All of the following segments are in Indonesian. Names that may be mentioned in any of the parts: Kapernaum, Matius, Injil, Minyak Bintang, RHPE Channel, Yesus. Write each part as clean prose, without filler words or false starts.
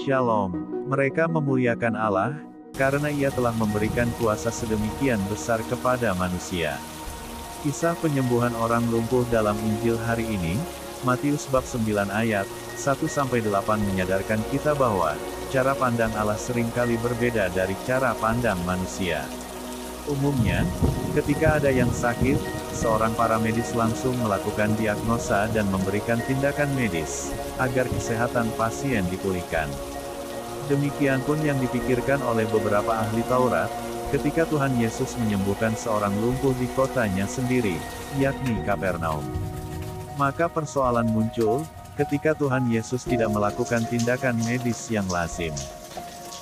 Shalom. Mereka memuliakan Allah, karena Ia telah memberikan kuasa sedemikian besar kepada manusia. Kisah penyembuhan orang lumpuh dalam Injil hari ini, Matius bab 9 ayat 1-8 menyadarkan kita bahwa, cara pandang Allah seringkali berbeda dari cara pandang manusia. Umumnya, ketika ada yang sakit, seorang paramedis langsung melakukan diagnosa dan memberikan tindakan medis, agar kesehatan pasien dipulihkan. Demikian pun yang dipikirkan oleh beberapa ahli Taurat, ketika Tuhan Yesus menyembuhkan seorang lumpuh di kotanya sendiri, yakni Kapernaum. Maka persoalan muncul, ketika Tuhan Yesus tidak melakukan tindakan medis yang lazim.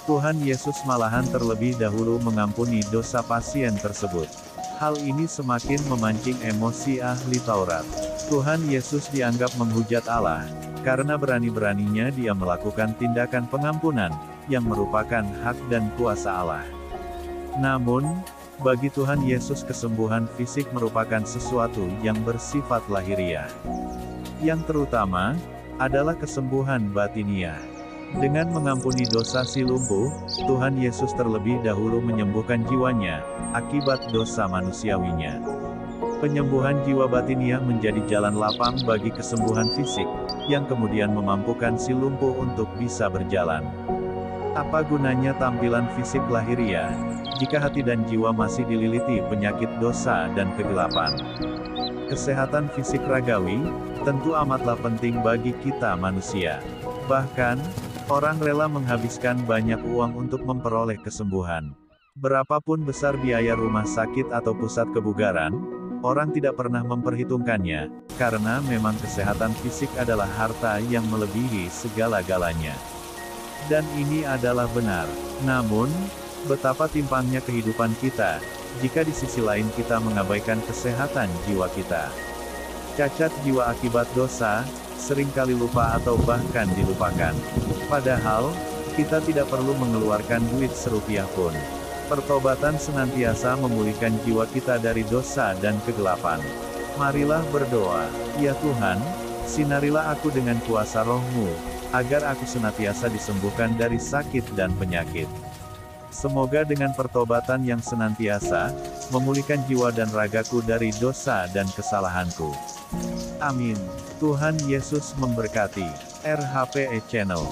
Tuhan Yesus malahan terlebih dahulu mengampuni dosa pasien tersebut. Hal ini semakin memancing emosi ahli Taurat. Tuhan Yesus dianggap menghujat Allah, karena berani-beraninya Dia melakukan tindakan pengampunan, yang merupakan hak dan kuasa Allah. Namun, bagi Tuhan Yesus kesembuhan fisik merupakan sesuatu yang bersifat lahiriah. Yang terutama, adalah kesembuhan batiniah. Dengan mengampuni dosa si lumpuh, Tuhan Yesus terlebih dahulu menyembuhkan jiwanya, akibat dosa manusiawinya. Penyembuhan jiwa batiniah menjadi jalan lapang bagi kesembuhan fisik, yang kemudian memampukan si lumpuh untuk bisa berjalan. Apa gunanya tampilan fisik lahiriah, jika hati dan jiwa masih dililiti penyakit dosa dan kegelapan? Kesehatan fisik ragawi, tentu amatlah penting bagi kita manusia. Bahkan, orang rela menghabiskan banyak uang untuk memperoleh kesembuhan. Berapapun besar biaya rumah sakit atau pusat kebugaran, orang tidak pernah memperhitungkannya, karena memang kesehatan fisik adalah harta yang melebihi segala-galanya. Dan ini adalah benar. Namun, betapa timpangnya kehidupan kita, jika di sisi lain kita mengabaikan kesehatan jiwa kita. Cacat jiwa akibat dosa, seringkali lupa atau bahkan dilupakan. Padahal, kita tidak perlu mengeluarkan duit serupiah pun. Pertobatan senantiasa memulihkan jiwa kita dari dosa dan kegelapan. Marilah berdoa, ya Tuhan, sinarilah aku dengan kuasa roh-Mu, agar aku senantiasa disembuhkan dari sakit dan penyakit. Semoga dengan pertobatan yang senantiasa, memulihkan jiwa dan ragaku dari dosa dan kesalahanku. Amin. Tuhan Yesus memberkati. RHPE Channel.